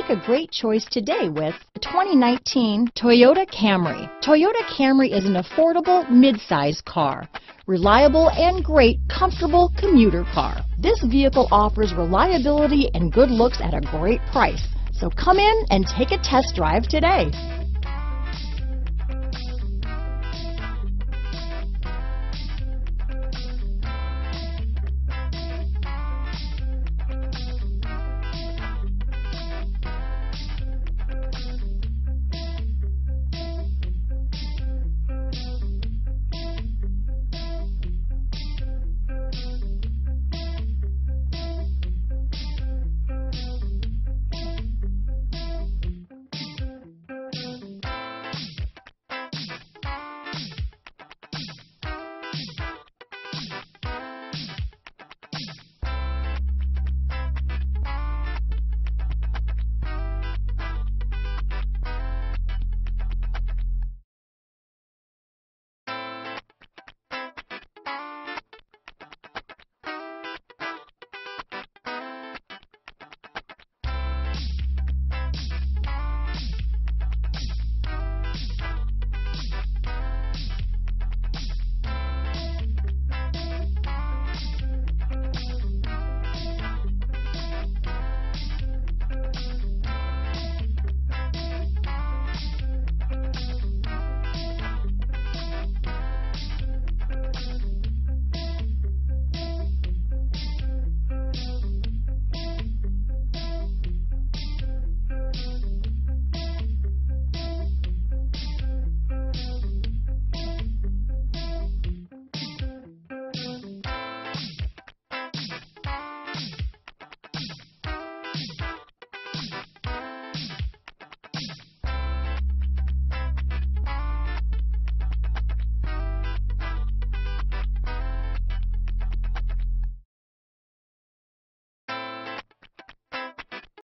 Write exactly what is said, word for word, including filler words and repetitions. Make a great choice today with the twenty nineteen Toyota Camry. Toyota Camry is an affordable midsize car, reliable and great comfortable commuter car. This vehicle offers reliability and good looks at a great price. So come in and take a test drive today.